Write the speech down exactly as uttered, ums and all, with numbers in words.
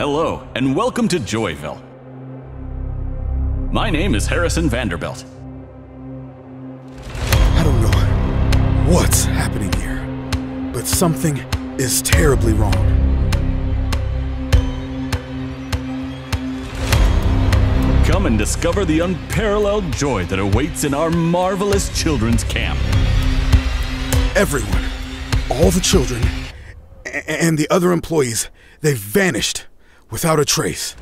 Hello, and welcome to Joyville. My name is Harrison Vanderbilt. I don't know what's happening here, but something is terribly wrong. Come and discover the unparalleled joy that awaits in our marvelous children's camp. Everyone, all the children, and the other employees, they've vanished without a trace.